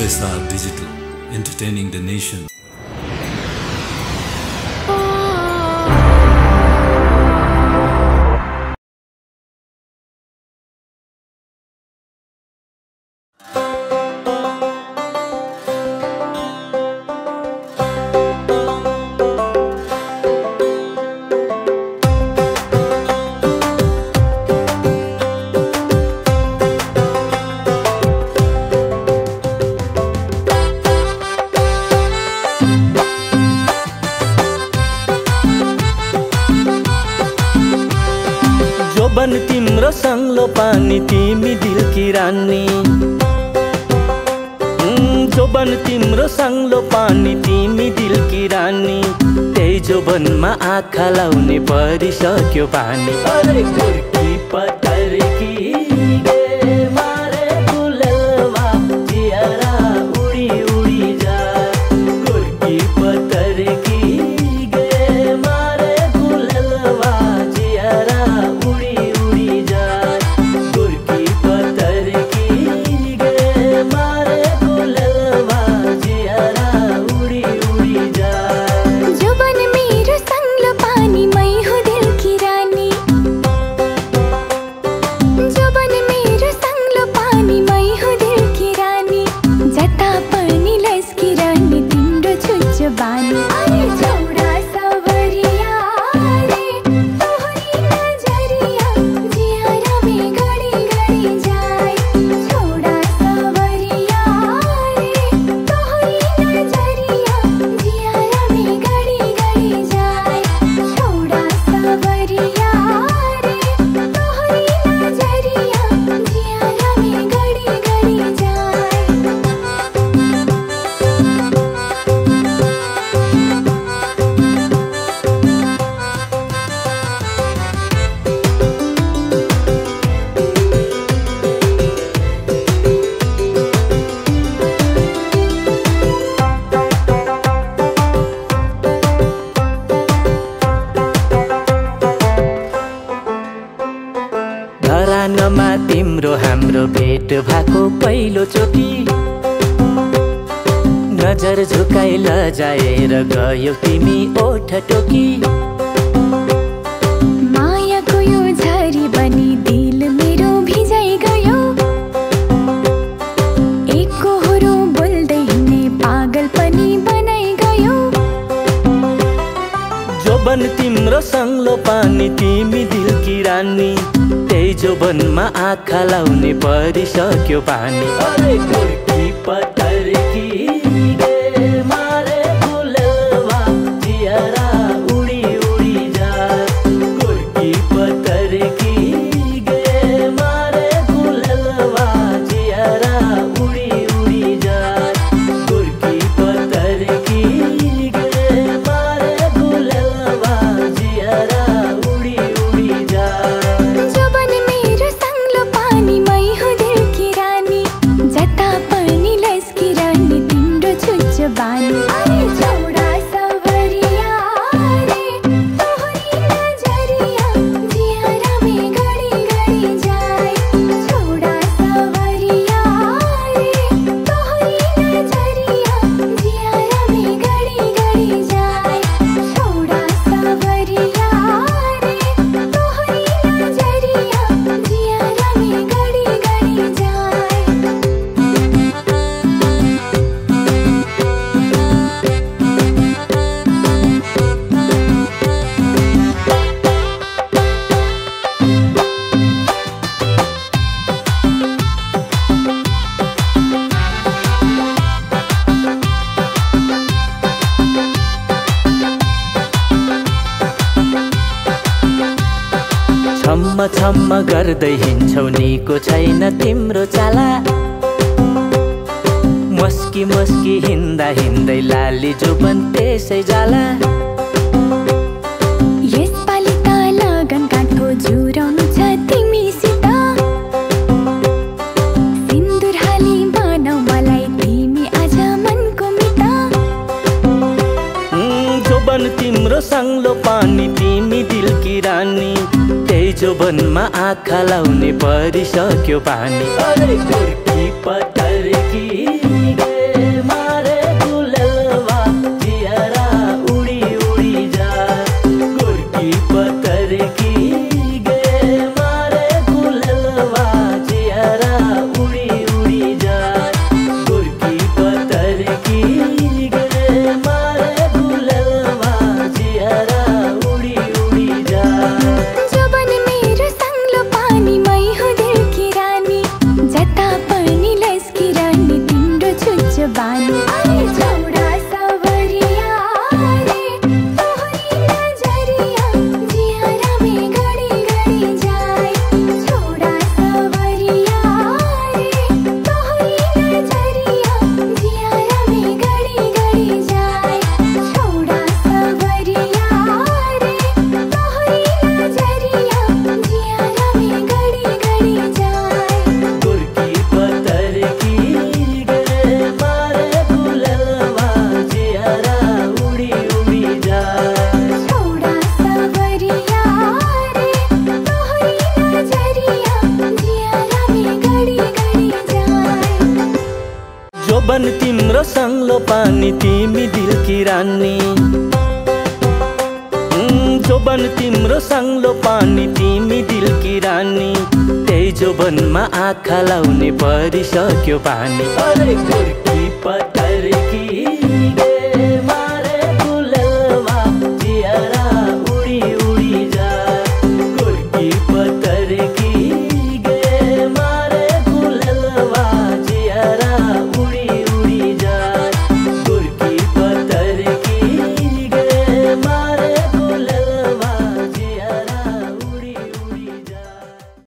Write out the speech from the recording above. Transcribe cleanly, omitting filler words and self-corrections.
OSR Digital, entertaining the nation. Joban timro sang lo pani timi dil kirani, joban timro sang lo pani timi dil kirani, te joban ma akha laune parisakyo pani. Are kurki patar ki ge mare kulalwa jiara udi udi ja, kurki patar ki ge mare kulalwa jiara udi. धरानमा तिम्रो हाम्रो भेट भएको पहिलो चोटी, नजर झुकाई लजाएर गयो तिमी ओठ टोकी, मायाको यो झरी बनी दिल मेरो भिजाइ गयो, एकहोरो बोल्दै हिँड्ने पागल पनि बनाइ गयो। जोबन तिम्रो सङ्लो पानी तिमी दिल की रानी, जोबन मा आँखा लाउने परिसक्यो पानी। अरे कुर्की पत्थर की गे मारे कुलवा जियारा उड़ी उड़ी जा, कुर्की पत्थर की गे मारे कुलवा जियारा उड़ी उड़ी जा, कुर्की पत्थर की गे मारे कुलवा जियारा उड़ी उड़ी जा। छम्म छम्म गर्दै हिँड्छौ निको छैन तिम्रो चाला, मस्की मस्की हिँड्दा हिँड्दै लाली जुबन त्यसै जाला, यसपालि त लगन काठो जुराउनु छ तिमीसित, सिन्दुर हाली बनाऊ मलाई तिमी आज मनको मिता। जोबन तिम्रो सङ्लो पानी तिमी दिल की रानी, जोबन मा आँखा लाउने परिसक्यो पानी। अरे कुर्की पत्थर की शबानी जोबन तिम्रो संगलो पानी तिमी दिल की रानी, जोबन तिम्रो संगलो पानी तिमी दिल की रानी, तेरी जोबनमा आँखा लाउने परिसक्यो पानी।